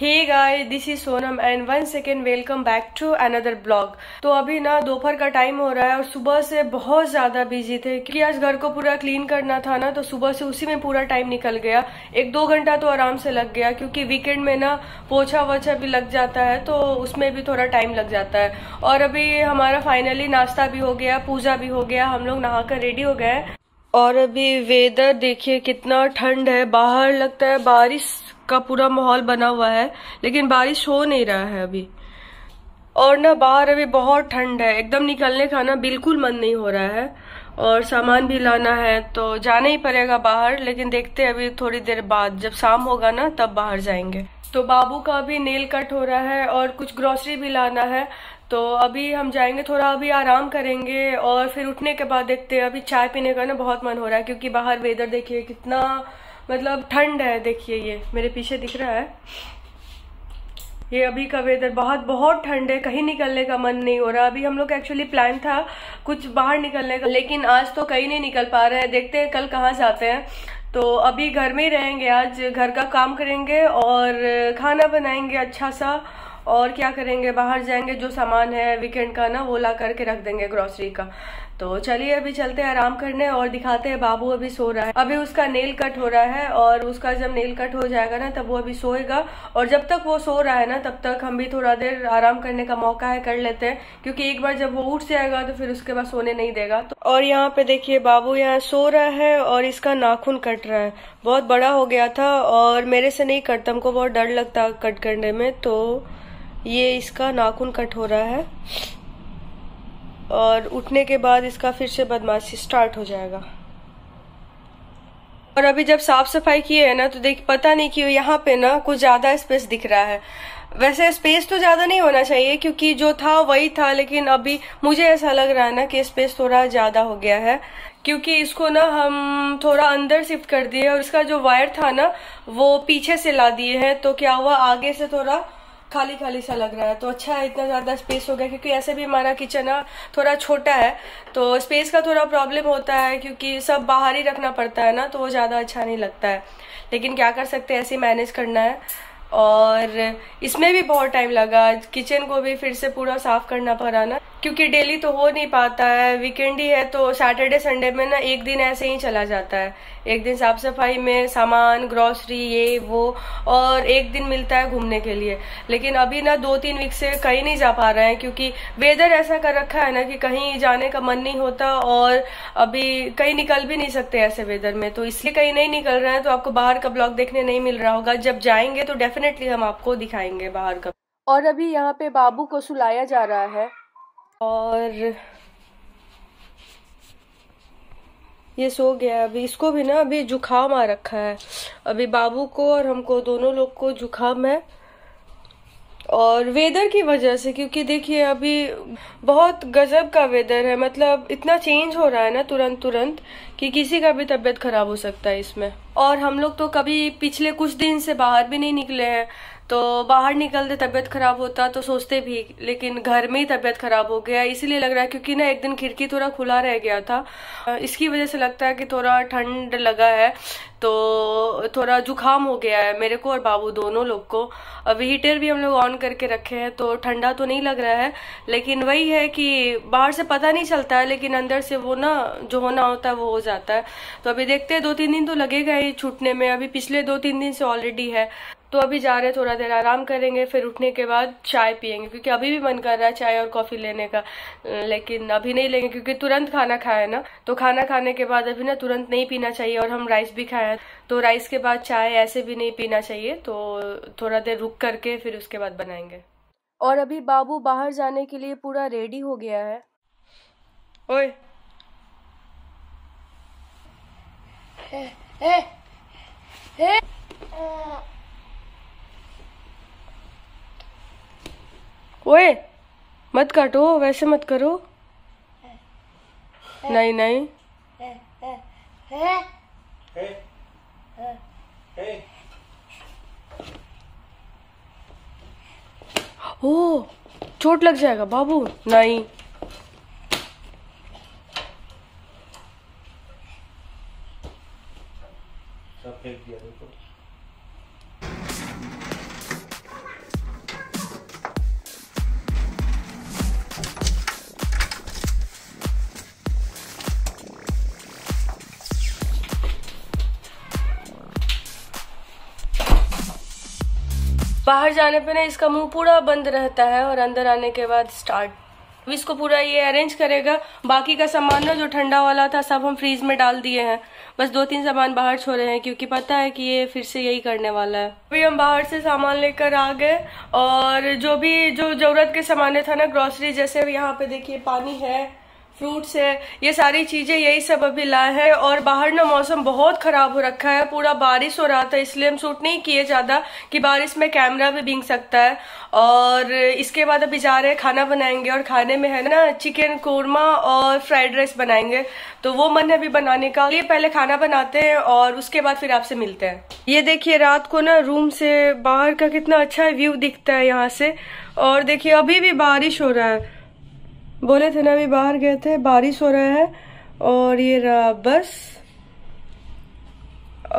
Hey guys, this is Sonam and one second welcome back to another blog. तो अभी ना दोपहर का टाइम हो रहा है और सुबह से बहुत ज्यादा बिजी थे क्योंकि आज घर को पूरा क्लीन करना था ना, तो सुबह से उसी में पूरा टाइम निकल गया। 1-2 घंटा तो आराम से लग गया क्योंकि वीकेंड में ना पोछा वोछा भी लग जाता है तो उसमें भी थोड़ा टाइम लग जाता है। और अभी हमारा फाइनली नाश्ता भी हो गया, पूजा भी हो गया, हम लोग नहाकर रेडी हो गए। और अभी वेदर देखिए कितना ठंड है बाहर, लगता है बारिश का पूरा माहौल बना हुआ है लेकिन बारिश हो नहीं रहा है अभी। और ना बाहर अभी बहुत ठंड है, एकदम निकलने का ना बिल्कुल मन नहीं हो रहा है और सामान भी लाना है तो जाना ही पड़ेगा बाहर। लेकिन देखते हैं अभी थोड़ी देर बाद जब शाम होगा ना तब बाहर जाएंगे। तो बाबू का अभी नेल कट हो रहा है और कुछ ग्रोसरी भी लाना है तो अभी हम जाएंगे, थोड़ा अभी आराम करेंगे और फिर उठने के बाद देखते हैं। अभी चाय पीने का ना बहुत मन हो रहा है क्योंकि बाहर वेदर देखिए कितना मतलब ठंड है। देखिए ये मेरे पीछे दिख रहा है, ये अभी का वेदर बहुत ठंड है, कहीं निकलने का मन नहीं हो रहा। अभी हम लोग एक्चुअली प्लान था कुछ बाहर निकलने का लेकिन आज तो कहीं नहीं निकल पा रहे हैं, देखते हैं कल कहाँ जाते हैं। तो अभी घर में ही रहेंगे, आज घर का काम करेंगे और खाना बनाएंगे अच्छा सा, और क्या करेंगे बाहर जाएंगे, जो सामान है वीकेंड का ना वो ला करके रख देंगे ग्रोसरी का। तो चलिए अभी चलते हैं आराम करने और दिखाते हैं। बाबू अभी सो रहा है, अभी उसका नेल कट हो रहा है और उसका जब नेल कट हो जाएगा ना तब वो अभी सोएगा। और जब तक वो सो रहा है ना तब तक हम भी थोड़ा देर आराम करने का मौका है कर लेते हैं क्योंकि एक बार जब वो उठ जाएगा तो फिर उसके बाद सोने नहीं देगा। तो और यहाँ पे देखिए बाबू यहाँ सो रहा है और इसका नाखून कट रहा है, बहुत बड़ा हो गया था और मेरे से नहीं कटता, हमको बहुत डर लगता है कट करने में। तो ये इसका नाखून कट हो रहा है और उठने के बाद इसका फिर से बदमाशी स्टार्ट हो जाएगा। और अभी जब साफ सफाई की है ना तो देख पता नहीं क्यों यहाँ पे ना कुछ ज्यादा स्पेस दिख रहा है। वैसे स्पेस तो ज्यादा नहीं होना चाहिए क्योंकि जो था वही था, लेकिन अभी मुझे ऐसा लग रहा है ना कि स्पेस थोड़ा ज्यादा हो गया है क्योंकि इसको ना हम थोड़ा अंदर शिफ्ट कर दिए और इसका जो वायर था ना वो पीछे से ला दिए है तो क्या हुआ आगे से थोड़ा खाली खाली सा लग रहा है। तो अच्छा है इतना ज़्यादा स्पेस हो गया क्योंकि ऐसे भी हमारा किचन ना थोड़ा छोटा है तो स्पेस का थोड़ा प्रॉब्लम होता है क्योंकि सब बाहर ही रखना पड़ता है ना, तो वो ज़्यादा अच्छा नहीं लगता है। लेकिन क्या कर सकते हैं, ऐसे मैनेज करना है। और इसमें भी बहुत टाइम लगा, किचन को भी फिर से पूरा साफ करना पड़ा ना क्योंकि डेली तो हो नहीं पाता है, वीकेंड ही है तो सैटरडे संडे में ना एक दिन ऐसे ही चला जाता है। एक दिन साफ सफाई में सामान ग्रोसरी ये वो और एक दिन मिलता है घूमने के लिए। लेकिन अभी ना 2-3 वीक से कहीं नहीं जा पा रहे हैं क्योंकि वेदर ऐसा कर रखा है ना कि कहीं जाने का मन नहीं होता और अभी कहीं निकल भी नहीं सकते ऐसे वेदर में, तो इसलिए कहीं नहीं निकल रहे हैं। तो आपको बाहर का ब्लॉग देखने नहीं मिल रहा होगा, जब जाएंगे तो डेफिनेटली हम आपको दिखाएंगे बाहर का। और अभी यहाँ पे बाबू को सुलाया जा रहा है और ये सो गया। अभी इसको भी ना अभी जुखाम आ रखा है, अभी बाबू को और हमको दोनों लोग को जुखाम है और वेदर की वजह से क्योंकि देखिए अभी बहुत गजब का वेदर है, मतलब इतना चेंज हो रहा है ना तुरंत कि किसी का भी तबीयत खराब हो सकता है इसमें। और हम लोग तो कभी पिछले कुछ दिन से बाहर भी नहीं निकले हैं तो बाहर निकलते तबीयत खराब होता तो सोचते भी, लेकिन घर में ही तबीयत खराब हो गया इसीलिए लग रहा है क्योंकि ना एक दिन खिड़की थोड़ा खुला रह गया था, इसकी वजह से लगता है कि थोड़ा ठंड लगा है तो थोड़ा जुखाम हो गया है मेरे को और बाबू दोनों लोग को। अभी हीटर भी हम लोग ऑन करके रखे हैं तो ठंडा तो नहीं लग रहा है, लेकिन वही है कि बाहर से पता नहीं चलता है लेकिन अंदर से वो ना जो होना होता है वो हो जाता है। तो अभी देखते हैं 2-3 दिन तो लगेगा ही छूटने में, अभी पिछले 2-3 दिन से ऑलरेडी है। तो अभी जा रहे थोड़ा देर आराम करेंगे, फिर उठने के बाद चाय पियेंगे क्योंकि अभी भी मन कर रहा है चाय और कॉफी लेने का, लेकिन अभी नहीं लेंगे क्योंकि तुरंत खाना खाया है ना, तो खाना खाने के बाद अभी ना तुरंत नहीं पीना चाहिए। और हम राइस भी खाए हैं तो राइस के बाद चाय ऐसे भी नहीं पीना चाहिए, तो थोड़ा देर रुक करके फिर उसके बाद बनाएंगे। और अभी बाबू बाहर जाने के लिए पूरा रेडी हो गया है। ओए ओए मत काटो, वैसे मत करो, नहीं नहीं ओ चोट लग जाएगा बाबू, नहीं सब फेंक दिया देखो। बाहर जाने पे ना इसका मुंह पूरा बंद रहता है और अंदर आने के बाद स्टार्ट। इसको पूरा ये अरेंज करेगा। बाकी का सामान ना जो ठंडा वाला था सब हम फ्रीज में डाल दिए हैं, बस 2-3 सामान बाहर छोड़े हैं क्योंकि पता है कि ये फिर से यही करने वाला है। अभी हम बाहर से सामान लेकर आ गए और जो ज़रूरत के सामान था ना ग्रॉसरी, जैसे अभी यहाँ पे देखिए पानी है, फ्रूट्स है, ये सारी चीज़ें यही सब अभी लाए हैं। और बाहर ना मौसम बहुत ख़राब हो रखा है, पूरा बारिश हो रहा था, इसलिए हम शूट नहीं किए ज़्यादा कि बारिश में कैमरा भी भीग सकता है। और इसके बाद अभी जा रहे हैं, खाना बनाएंगे और खाने में है ना चिकन कोरमा और फ्राइड राइस बनाएंगे, तो वो मन है अभी बनाने का। ये पहले खाना बनाते हैं और उसके बाद फिर आपसे मिलते हैं। ये देखिए रात को ना रूम से बाहर का कितना अच्छा व्यू दिखता है यहाँ से। और देखिए अभी भी बारिश हो रहा है, बोले थे ना अभी बाहर गए थे, बारिश हो रहा है। और ये रहा बस,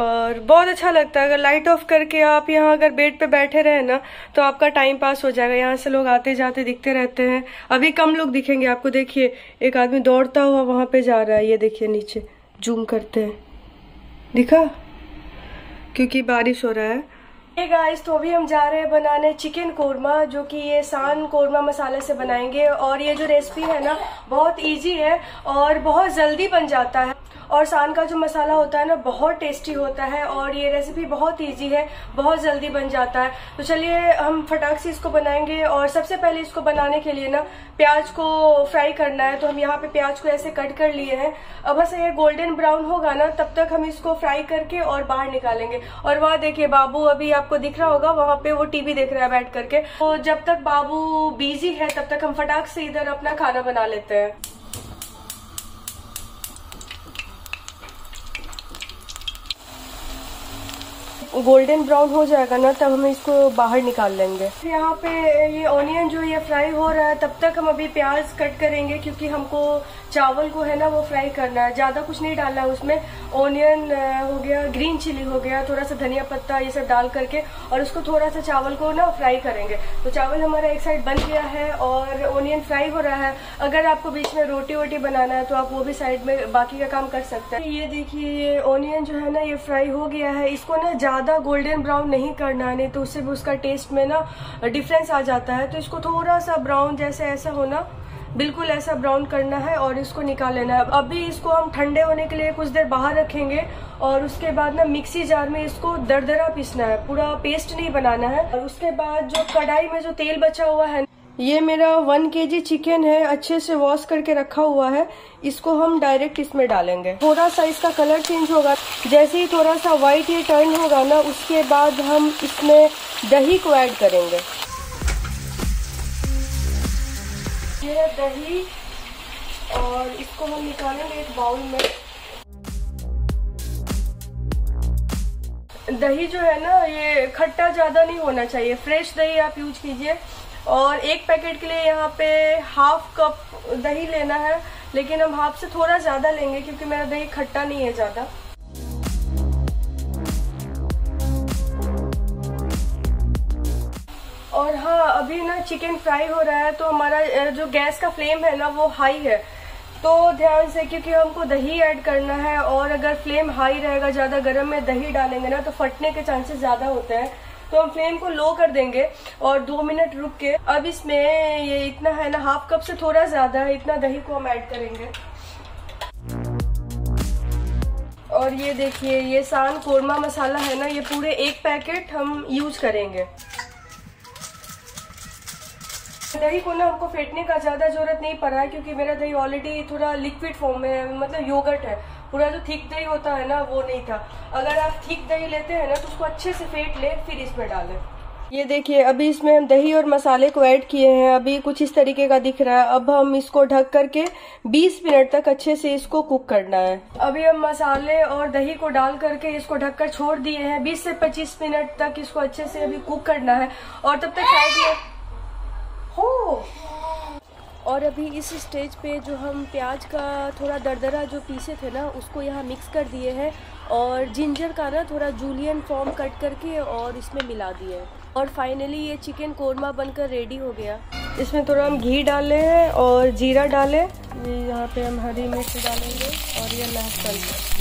और बहुत अच्छा लगता है। अगर लाइट ऑफ करके आप यहाँ अगर बेड पे बैठे रहे ना तो आपका टाइम पास हो जाएगा। यहाँ से लोग आते जाते दिखते रहते हैं, अभी कम लोग दिखेंगे आपको। देखिए एक आदमी दौड़ता हुआ वहाँ पे जा रहा है, ये देखिए नीचे जूम करते हैं, दिखा, क्योंकि बारिश हो रहा है। हे गाइस, तो अभी हम जा रहे हैं बनाने चिकन कोरमा, जो कि ये शान कोरमा मसाले से बनाएंगे। और ये जो रेसिपी है ना बहुत इजी है और बहुत जल्दी बन जाता है। और शान का जो मसाला होता है ना बहुत टेस्टी होता है और ये रेसिपी बहुत इजी है, बहुत जल्दी बन जाता है। तो चलिए हम फटाक से इसको बनाएंगे। और सबसे पहले इसको बनाने के लिए ना प्याज को फ्राई करना है, तो हम यहाँ पे प्याज को ऐसे कट कर लिए हैं। अब बस ये गोल्डन ब्राउन होगा ना तब तक हम इसको फ्राई करके और बाहर निकालेंगे। और वहाँ देखिए बाबू, अभी आपको दिख रहा होगा वहाँ पे, वो टीवी देख रहा है बैठ करके। तो जब तक बाबू बिजी है तब तक हम फटाक से इधर अपना खाना बना लेते हैं। गोल्डन ब्राउन हो जाएगा ना तब हम इसको बाहर निकाल लेंगे। यहाँ पे ये ऑनियन जो ये फ्राई हो रहा है तब तक हम अभी प्याज कट करेंगे, क्योंकि हमको चावल को है ना वो फ्राई करना है, ज़्यादा कुछ नहीं डालना है उसमें। ऑनियन हो गया, ग्रीन चिली हो गया, थोड़ा सा धनिया पत्ता, ये सब डाल करके और उसको थोड़ा सा चावल को ना फ्राई करेंगे। तो चावल हमारा एक साइड बन गया है और ऑनियन फ्राई हो रहा है। अगर आपको बीच में रोटी वोटी बनाना है तो आप वो भी साइड में बाकी का काम कर सकते हैं। ये देखिए ये ऑनियन जो है ना ये फ्राई हो गया है। इसको ना ज़्यादा गोल्डन ब्राउन नहीं करना है, नहीं तो उससे भी उसका टेस्ट में ना डिफरेंस आ जाता है। तो इसको थोड़ा सा ब्राउन जैसे ऐसा होना, बिल्कुल ऐसा ब्राउन करना है और इसको निकाल लेना है। अभी इसको हम ठंडे होने के लिए कुछ देर बाहर रखेंगे और उसके बाद ना मिक्सी जार में इसको दरदरा पीसना है, पूरा पेस्ट नहीं बनाना है। और उसके बाद जो कढ़ाई में जो तेल बचा हुआ है, ये मेरा 1 kg चिकन है, अच्छे से वॉश करके रखा हुआ है, इसको हम डायरेक्ट इसमें डालेंगे। थोड़ा सा इसका कलर चेंज होगा, जैसे ही थोड़ा सा व्हाइट ये टर्न होगा ना उसके बाद हम इसमें दही को ऐड करेंगे। ये दही, और इसको हम निकालेंगे एक बाउल में। दही जो है ना ये खट्टा ज़्यादा नहीं होना चाहिए, फ्रेश दही आप यूज कीजिए। और एक पैकेट के लिए यहाँ पे 1/2 कप दही लेना है, लेकिन हम 1/2 से थोड़ा ज़्यादा लेंगे क्योंकि मेरा दही खट्टा नहीं है ज़्यादा। और हाँ, अभी ना चिकन फ्राई हो रहा है तो हमारा जो गैस का फ्लेम है ना वो हाई है, तो ध्यान से, क्योंकि हमको दही ऐड करना है। और अगर फ्लेम हाई रहेगा, ज़्यादा गर्म में दही डालेंगे ना तो फटने के चांसेस ज़्यादा होते हैं, तो हम फ्लेम को लो कर देंगे और 2 मिनट रुक के। अब इसमें ये इतना है ना, 1/2 कप से थोड़ा ज़्यादा है, इतना दही को हम ऐड करेंगे। और ये देखिए ये शान कोरमा मसाला है ना, ये पूरे 1 पैकेट हम यूज करेंगे। दही को ना हमको फेंटने का ज़्यादा ज़रूरत नहीं पड़ा है, क्योंकि मेरा दही ऑलरेडी थोड़ा लिक्विड फॉर्म में है, मतलब योगर्ट है, पूरा जो थिक दही होता है ना वो नहीं था। अगर आप थिक दही लेते हैं ना तो उसको अच्छे से फेंट ले फिर इसमें डालें। ये देखिए अभी इसमें हम दही और मसाले को ऐड किए हैं, अभी कुछ इस तरीके का दिख रहा है। अब हम इसको ढक करके 20 मिनट तक अच्छे से इसको कुक करना है। अभी हम मसाले और दही को डाल करके इसको ढककर छोड़ दिए हैं। 20 से 25 मिनट तक इसको अच्छे से अभी कुक करना है। और तब तक साइड में हो। और अभी इस स्टेज पे जो हम प्याज का थोड़ा दरदरा जो पीसे थे ना उसको यहाँ मिक्स कर दिए हैं, और जिंजर का ना थोड़ा जूलियन फॉर्म कट करके और इसमें मिला दिए। और फाइनली ये चिकन कोरमा बनकर रेडी हो गया। इसमें थोड़ा हम घी डाले हैं और जीरा डाले, ये यहाँ पे हम हरी मिर्च डालेंगे और ये लहसुन।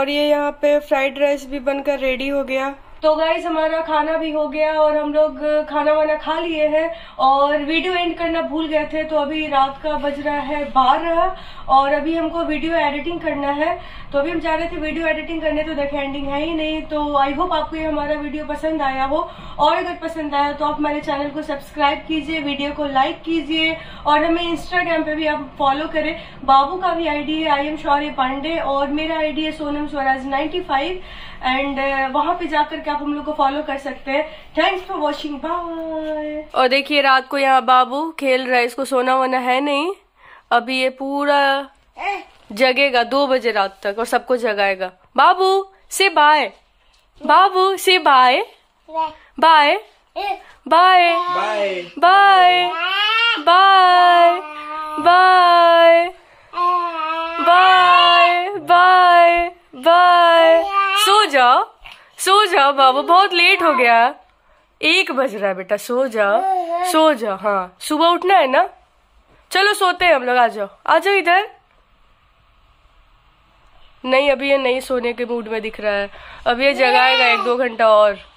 और ये यहाँ पे फ्राइड राइस भी बनकर रेडी हो गया। तो गाइस हमारा खाना भी हो गया और हम लोग खाना वाना खा लिए हैं और वीडियो एंड करना भूल गए थे। तो अभी रात का बज रहा है 12 और अभी हमको वीडियो एडिटिंग करना है। तो अभी हम जा रहे थे वीडियो एडिटिंग करने, तो देखें एंडिंग है ही नहीं। तो आई होप आपको ये हमारा वीडियो पसंद आया हो, और अगर पसंद आया तो आप हमारे चैनल को सब्सक्राइब कीजिए, वीडियो को लाइक कीजिए और हमें इंस्टाग्राम पे भी आप फॉलो करें। बाबू का भी आईडी है I am Shaurya Pandey और मेरा आईडी है Sonam Swaraj 95 एंड वहाँ पे जाकर आप हम लोग को फॉलो कर सकते हैं। Thanks for watching, bye. और देखिए रात को यहाँ बाबू खेल रहा है, इसको सोना वोना है नहीं, अभी ये पूरा जगेगा 2 बजे रात तक और सबको जगाएगा। बाबू से बाय, बाबू से bye, bye bye bye bye bye bye bye bye bye. सो जाओ, सो जाओ बाबू, बहुत लेट हो गया, 1 बज रहा है बेटा, सो जाओ, सो जाओ। हाँ सुबह उठना है ना, चलो सोते हैं हम लोग, आ जाओ, आ जाओ इधर। नहीं अभी ये नहीं सोने के मूड में दिख रहा है, अब ये जगाएगा 1-2 घंटा और।